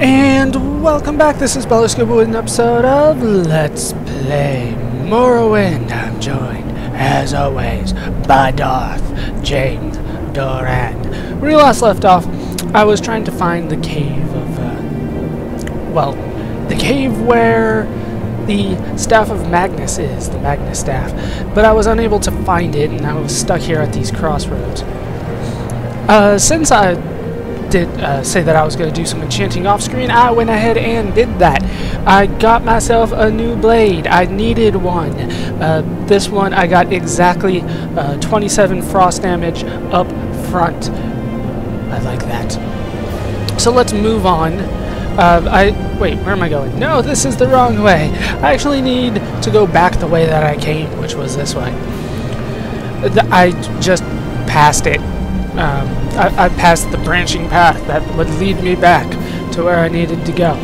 And welcome back, this is ballerscuba with an episode of Let's Play Morrowind. I'm joined, as always, by Darth James Doran. When we last left off, I was trying to find the cave of, well, the cave where the Staff of Magnus is, the Magnus Staff. But I was unable to find it, and I was stuck here at these crossroads. Since I did say that I was going to do some enchanting off screen, I went ahead and did that. I got myself a new blade. I needed one. This one I got exactly 27 frost damage up front. I like that. So let's move on. Wait, where am I going? No, this is the wrong way. I actually need to go back the way that I came, which was this way. I just passed it. I passed the branching path that would lead me back to where I needed to go.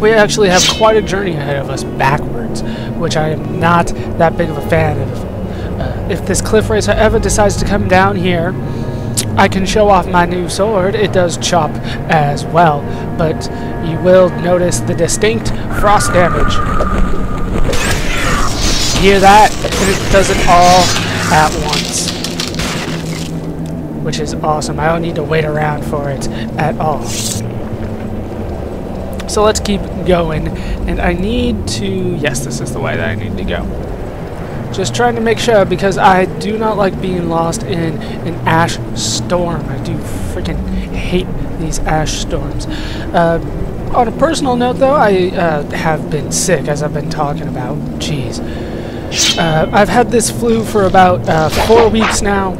We actually have quite a journey ahead of us backwards, which I am not that big of a fan of. If this Cliff Racer ever decides to come down here, I can show off my new sword. It does chop as well, but you will notice the distinct frost damage. Hear that? It does it all at once, which is awesome. I don't need to wait around for it at all. So let's keep going, and I need to... yes, this is the way that I need to go. Just trying to make sure, because I do not like being lost in an ash storm. I do freaking hate these ash storms. On a personal note, though, I have been sick, as I've been talking about. Jeez. I've had this flu for about 4 weeks now.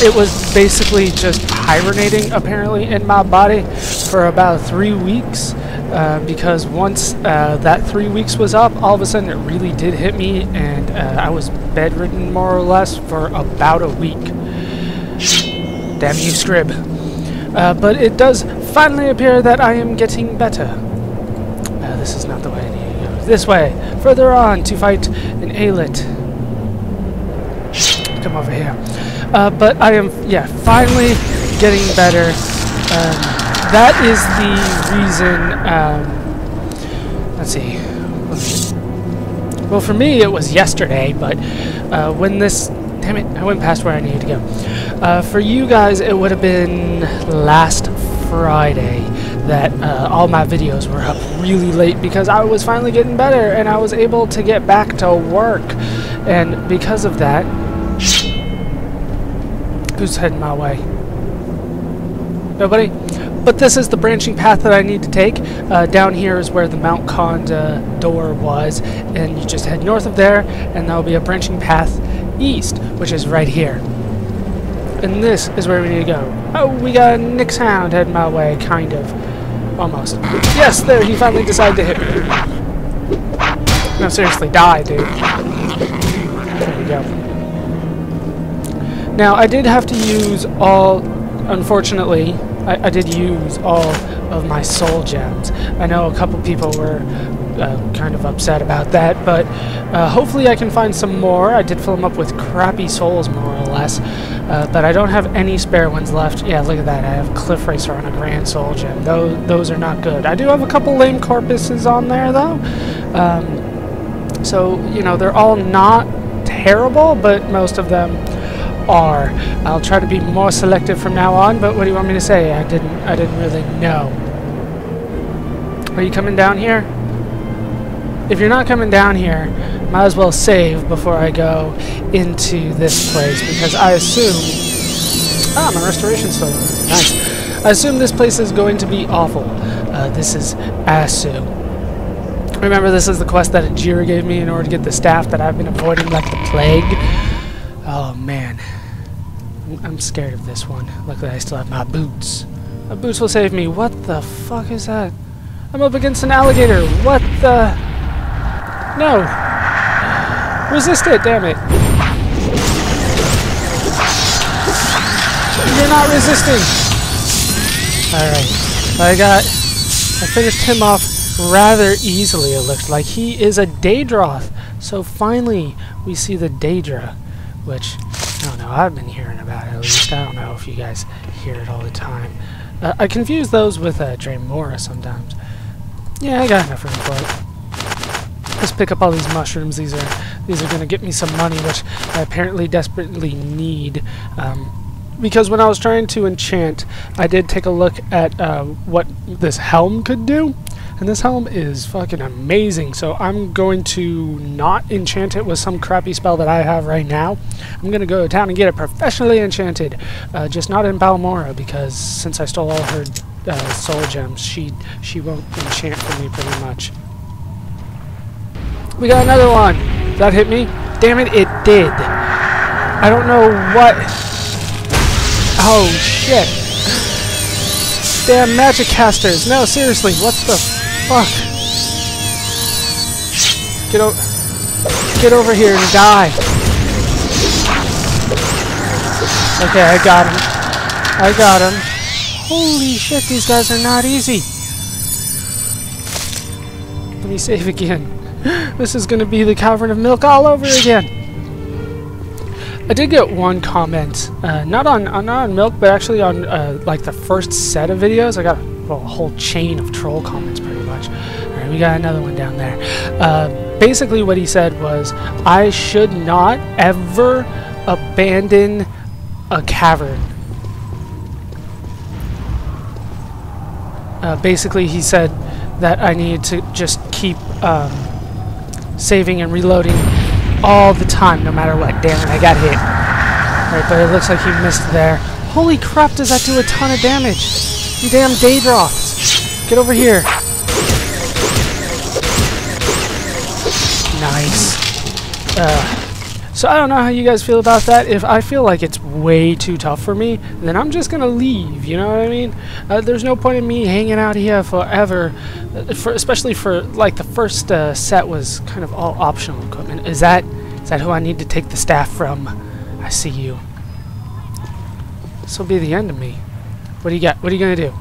It was basically just hibernating, apparently, in my body for about 3 weeks, because once that 3 weeks was up, all of a sudden it really did hit me, and I was bedridden, more or less, for about a week. Damn you, Scrib. But it does finally appear that I am getting better. This is not the way I need to go. This way, further on, to fight an Aelith. Come over here. But I am, yeah, finally getting better. That is the reason, let's see. Well, for me, it was yesterday, but when this, damn it, I went past where I needed to go. For you guys, it would have been last Friday that all my videos were up really late because I was finally getting better and I was able to get back to work. And because of that, who's heading my way? Nobody? But this is the branching path that I need to take. Down here is where the Mount Conda door was, and you just head north of there, and there'll be a branching path east, which is right here. And this is where we need to go. Oh, we got a Nyx Hound heading my way, kind of. Almost. Yes, there, he finally decided to hit me. No, seriously, die, dude. There we go. Now, I did have to use all, unfortunately, I did use all of my soul gems. I know a couple people were kind of upset about that, but hopefully I can find some more. I did fill them up with crappy souls, more or less, but I don't have any spare ones left. Yeah, look at that. I have Cliff Racer on a grand soul gem. Those are not good. I do have a couple lame corpuses on there, though. So, you know, they're all not terrible, but most of them... are. I'll try to be more selective from now on, but what do you want me to say? I didn't really know. Are you coming down here? If you're not coming down here, might as well save before I go into this place, because I assume... ah, my restoration stone. Nice. I assume this place is going to be awful. This is Asu. Remember, this is the quest that Ajira gave me in order to get the staff that I've been avoiding like the plague. Oh, man. I'm scared of this one. Luckily, I still have my boots. My boots will save me. What the fuck is that? I'm up against an alligator. What the... no. Resist it, damn it. You're not resisting. Alright. I finished him off rather easily, it looks like. He is a Daedroth. So, finally, we see the Daedra. Which, I don't know, I've been hearing about it at least. I don't know if you guys hear it all the time. I confuse those with Dreamora sometimes. Yeah, I got enough room for it. Let's pick up all these mushrooms. These are going to get me some money, which I apparently desperately need. Because when I was trying to enchant, I did take a look at what this helm could do. And this helm is fucking amazing, so I'm going to not enchant it with some crappy spell that I have right now. I'm going to go to town and get it professionally enchanted, just not in Balmora, because since I stole all her soul gems, she won't enchant for me pretty much. We got another one! Did that hit me? Damn it, it did! I don't know what... Oh, shit! Damn magic casters! No, seriously, what the... Fuck. Get over here and die. Okay, I got him. I got him. Holy shit, these guys are not easy. Let me save again. This is going to be the Cavern of Milk all over again. I did get one comment, not on Milk, but actually on like the first set of videos. I got a whole chain of troll comments pretty much. Alright, we got another one down there. Basically what he said was, I should not ever abandon a cavern. Basically he said that I needed to just keep saving and reloading all the time, no matter what. Damn it, I got hit. Alright, but it looks like he missed there. Holy crap, does that do a ton of damage? You damn Daedroth! Get over here! Nice. So I don't know how you guys feel about that. If I feel like it's way too tough for me, then I'm just gonna leave, you know what I mean? There's no point in me hanging out here forever, especially for, like, the first set was kind of all optional equipment. Is that who I need to take the staff from? I see you. This'll be the end of me. What do you got? What are you gonna do?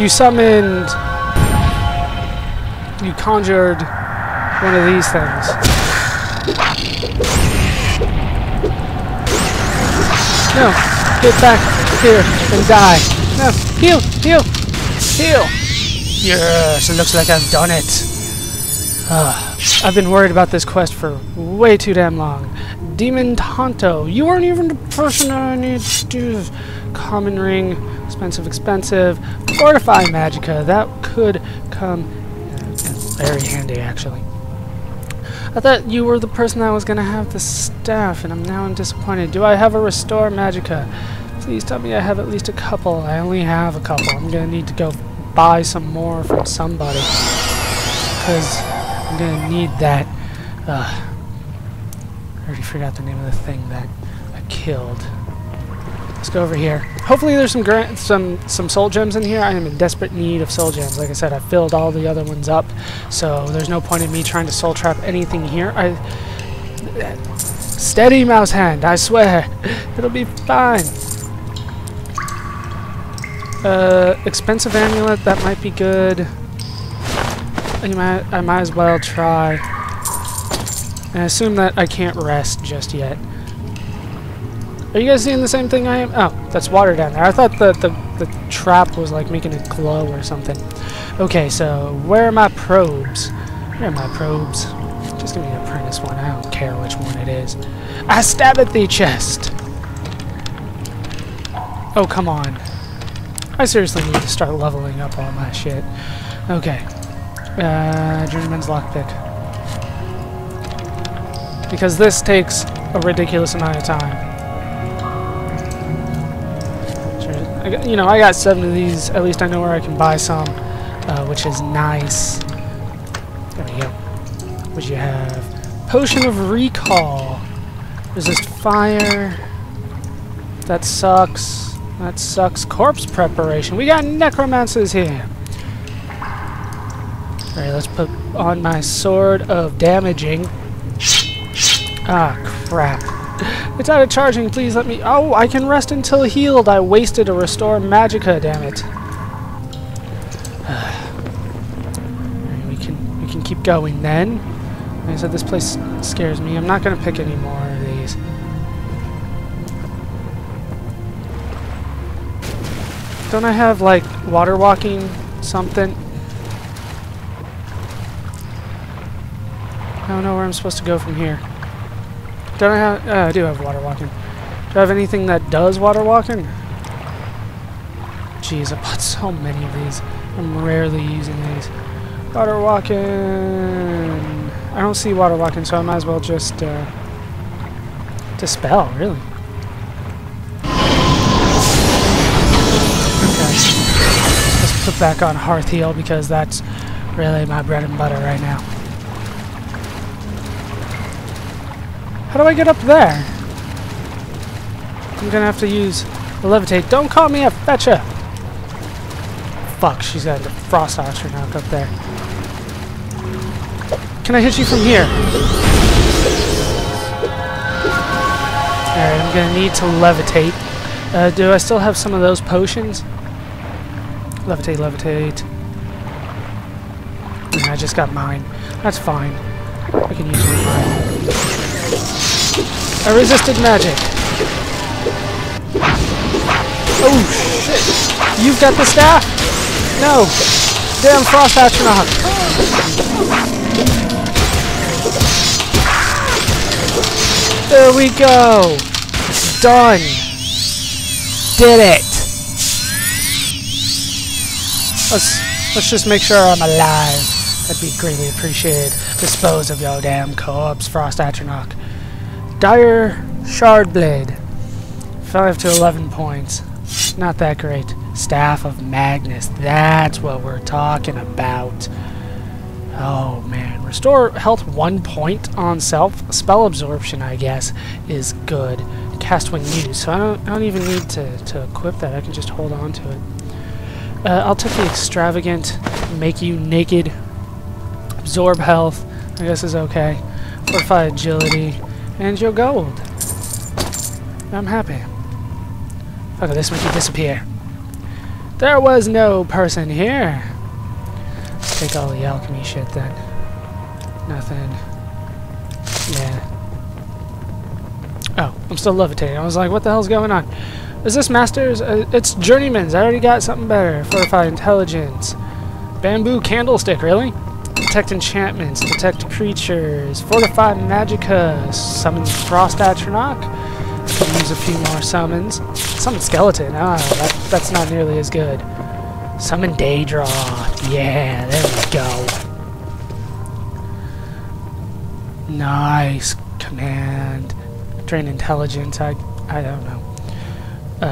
You summoned... You conjured one of these things. No! Get back here and die! No! Heal! Heal! Heal! Yes! It looks like I've done it! I've been worried about this quest for way too damn long. Demon Tonto! You aren't even the person I need to do... Common ring, expensive. Fortify Magicka, that could come very handy actually. I thought you were the person that was going to have the staff, and I'm now disappointed. Do I have a restore Magicka? Please tell me I have at least a couple. I only have a couple. I'm going to need to go buy some more from somebody, because I'm going to need that. I already forgot the name of the thing that I killed. Let's go over here. Hopefully there's some soul gems in here. I am in desperate need of soul gems. Like I said, I filled all the other ones up, so there's no point in me trying to soul trap anything here. Steady, mouse hand, I swear. It'll be fine. Expensive amulet, that might be good. I might as well try. And I assume that I can't rest just yet. Are you guys seeing the same thing I am? Oh, that's water down there. I thought the trap was like making it glow or something. Okay, so where are my probes? Where are my probes? Just give me an apprentice one. I don't care which one it is. I stab at the chest! Oh, come on. I seriously need to start leveling up all my shit. Okay. Journeyman's lockpick. Because this takes a ridiculous amount of time. You know, I got 7 of these. At least I know where I can buy some, which is nice. There we go. What do you have? Potion of Recall. Resist fire. That sucks. That sucks. Corpse preparation. We got necromancers here. Alright, let's put on my sword of damaging. Ah, crap. It's out of charging, please let me... Oh, I can rest until healed. I wasted a restore Magicka, damn it. We can keep going then. Like I said, this place scares me. I'm not going to pick any more of these. Don't I have, like, water walking something? I don't know where I'm supposed to go from here. Don't I have... I do have water walking. Do I have anything that does water walking? Jeez, I bought so many of these. I'm rarely using these. Water walking... I don't see water walking, so I might as well just... dispel, really. Put back on Hearth Heal because that's really my bread and butter right now. How do I get up there? I'm gonna have to use the Levitate. Don't call me a fetcher! Fuck, she's got the Frost Atronach up there. Can I hit you from here? Alright, I'm gonna need to Levitate. Do I still have some of those potions? Levitate, levitate. I just got mine. That's fine. I can use mine. I resisted magic. Oh shit! You've got the staff? No. Damn Frost Atronach. There we go. Done. Did it. Let's just make sure I'm alive. That'd be greatly appreciated. Dispose of your damn corpse, Frost Atronach. Dire Shardblade. 5 to 11 points. Not that great. Staff of Magnus. That's what we're talking about. Oh, man. Restore health 1 point on self. Spell absorption, I guess, is good. Cast when used. So I don't even need to equip that. I can just hold on to it. I'll take the extravagant, make you naked, absorb health, I guess is okay, fortify agility, and your gold. I'm happy. Okay, this make you disappear. There was no person here. Let's take all the alchemy shit then. Nothing. Yeah. Oh, I'm still levitating. I was like, what the hell's going on? Is this Masters? It's Journeyman's. I already got something better. Fortify Intelligence. Bamboo Candlestick, really? Detect Enchantments. Detect Creatures. Fortify Magicka. Summon Frost Atronach. Could use a few more summons. Summon Skeleton. Ah, that's not nearly as good. Summon Daedroth. Yeah, there we go. Nice command. Drain Intelligence. I don't know.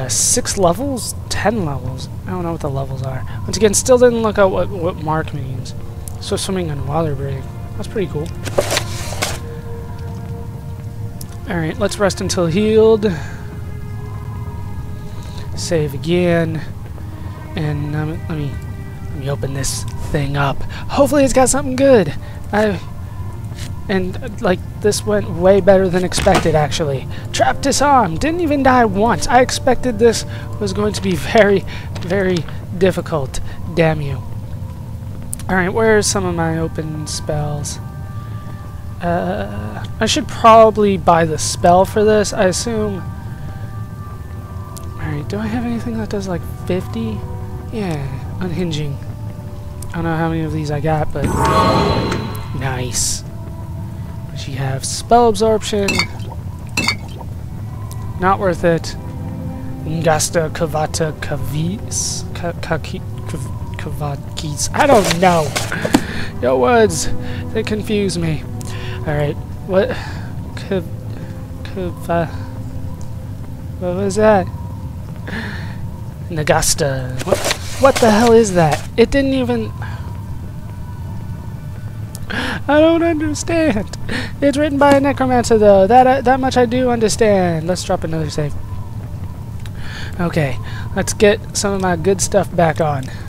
6 levels? 10 levels? I don't know what the levels are. Once again, still didn't look out what mark means. So swimming and water breathing. That's pretty cool. Alright, let's rest until healed. Save again. And let me open this thing up. Hopefully it's got something good. And this went way better than expected, actually. Trap disarmed. Didn't even die once. I expected this was going to be very, very difficult. Damn you. Alright, where are some of my open spells? I should probably buy the spell for this, I assume. Alright, do I have anything that does, like, 50? Yeah, unhinging. I don't know how many of these I got, but... Nice. You have spell absorption. Not worth it. Ngasta Kavata Kavis. Kavatkis. I don't know. Your words, they confuse me. Alright. What? What was that? Ngasta. What the hell is that? It didn't even. I don't understand. It's written by a necromancer, though. That much I do understand. Let's drop another save. Okay, let's get some of my good stuff back on.